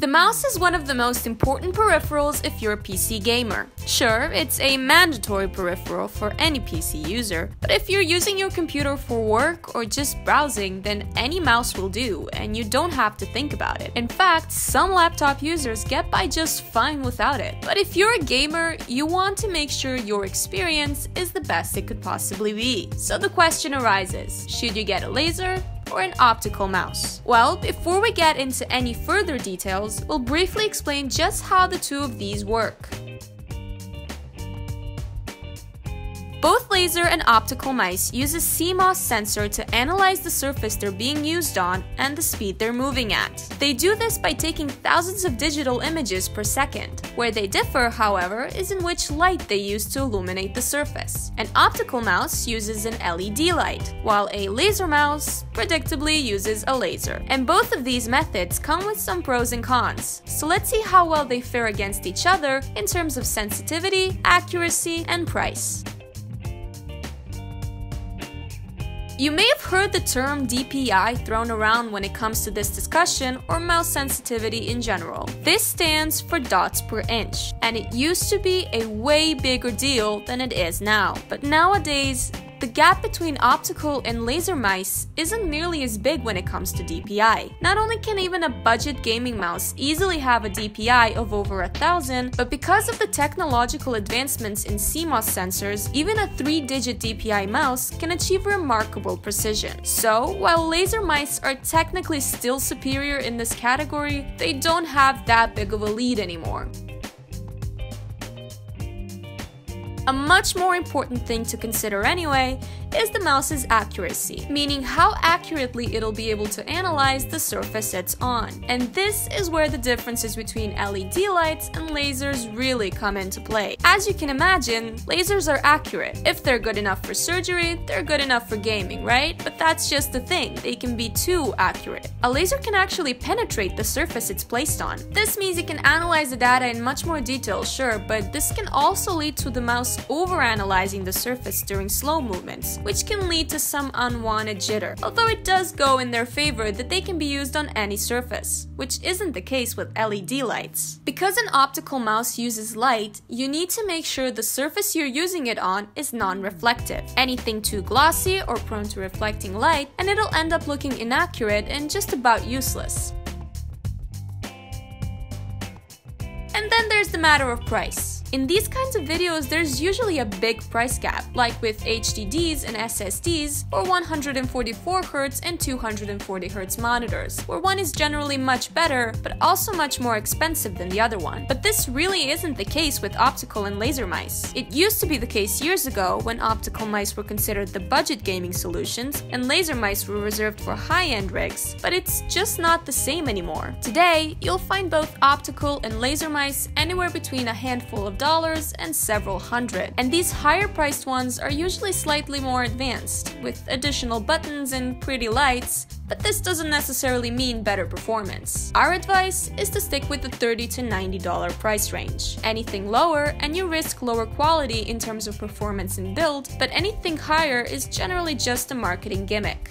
The mouse is one of the most important peripherals if you're a PC gamer. Sure, it's a mandatory peripheral for any PC user, but if you're using your computer for work or just browsing, then any mouse will do, and you don't have to think about it. In fact, some laptop users get by just fine without it. But if you're a gamer, you want to make sure your experience is the best it could possibly be. So the question arises, should you get a laser or an optical mouse? Well, before we get into any further details, we'll briefly explain just how the two of these work. Both laser and optical mice use a CMOS sensor to analyze the surface they're being used on and the speed they're moving at. They do this by taking thousands of digital images per second. Where they differ, however, is in which light they use to illuminate the surface. An optical mouse uses an LED light, while a laser mouse, predictably, uses a laser. And both of these methods come with some pros and cons, so let's see how well they fare against each other in terms of sensitivity, accuracy, and price. You may have heard the term DPI thrown around when it comes to this discussion or mouse sensitivity in general. This stands for dots per inch, and it used to be a way bigger deal than it is now. But nowadays, the gap between optical and laser mice isn't nearly as big when it comes to DPI. Not only can even a budget gaming mouse easily have a DPI of over 1,000, but because of the technological advancements in CMOS sensors, even a 3-digit DPI mouse can achieve remarkable precision. So, while laser mice are technically still superior in this category, they don't have that big of a lead anymore. A much more important thing to consider anyway is the mouse's accuracy, meaning how accurately it'll be able to analyze the surface it's on. And this is where the differences between LED lights and lasers really come into play. As you can imagine, lasers are accurate. If they're good enough for surgery, they're good enough for gaming, right? But that's just the thing, they can be too accurate. A laser can actually penetrate the surface it's placed on. This means it can analyze the data in much more detail, sure, but this can also lead to the mouse overanalyzing the surface during slow movements, which can lead to some unwanted jitter, although it does go in their favor that they can be used on any surface, which isn't the case with LED lights. Because an optical mouse uses light, you need to make sure the surface you're using it on is non-reflective. Anything too glossy or prone to reflecting light, and it'll end up looking inaccurate and just about useless. And then there's the matter of price. In these kinds of videos, there's usually a big price gap, like with HDDs and SSDs, or 144Hz and 240Hz monitors, where one is generally much better, but also much more expensive than the other one. But this really isn't the case with optical and laser mice. It used to be the case years ago, when optical mice were considered the budget gaming solutions, and laser mice were reserved for high-end rigs, but it's just not the same anymore. Today, you'll find both optical and laser mice anywhere between a handful of dollars and several hundred. And these higher priced ones are usually slightly more advanced, with additional buttons and pretty lights, but this doesn't necessarily mean better performance. Our advice is to stick with the $30 to $90 price range. Anything lower and you risk lower quality in terms of performance and build, but anything higher is generally just a marketing gimmick.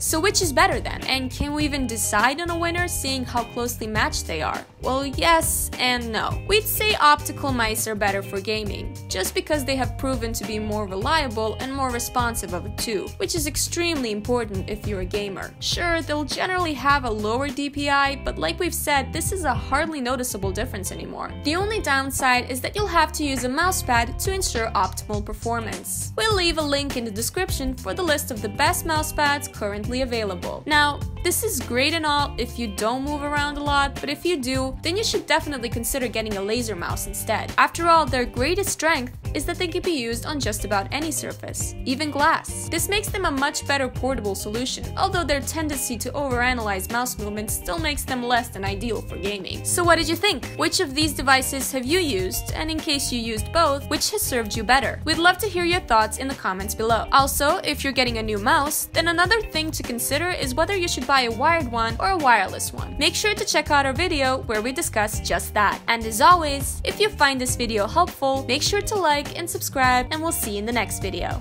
So which is better then? And can we even decide on a winner seeing how closely matched they are? Well, yes and no. We'd say optical mice are better for gaming, just because they have proven to be more reliable and more responsive of the two, which is extremely important if you're a gamer. Sure, they'll generally have a lower DPI, but like we've said, this is a hardly noticeable difference anymore. The only downside is that you'll have to use a mousepad to ensure optimal performance. We'll leave a link in the description for the list of the best mousepads currently available. Now, this is great and all if you don't move around a lot, but if you do, then you should definitely consider getting a laser mouse instead. After all, their greatest strength is that they can be used on just about any surface, even glass. This makes them a much better portable solution, although their tendency to overanalyze mouse movements still makes them less than ideal for gaming. So what did you think? Which of these devices have you used? And in case you used both, which has served you better? We'd love to hear your thoughts in the comments below. Also, if you're getting a new mouse, then another thing to consider is whether you should buy a wired one or a wireless one. Make sure to check out our video where we discuss just that. And as always, if you find this video helpful, make sure to like and subscribe, and we'll see you in the next video.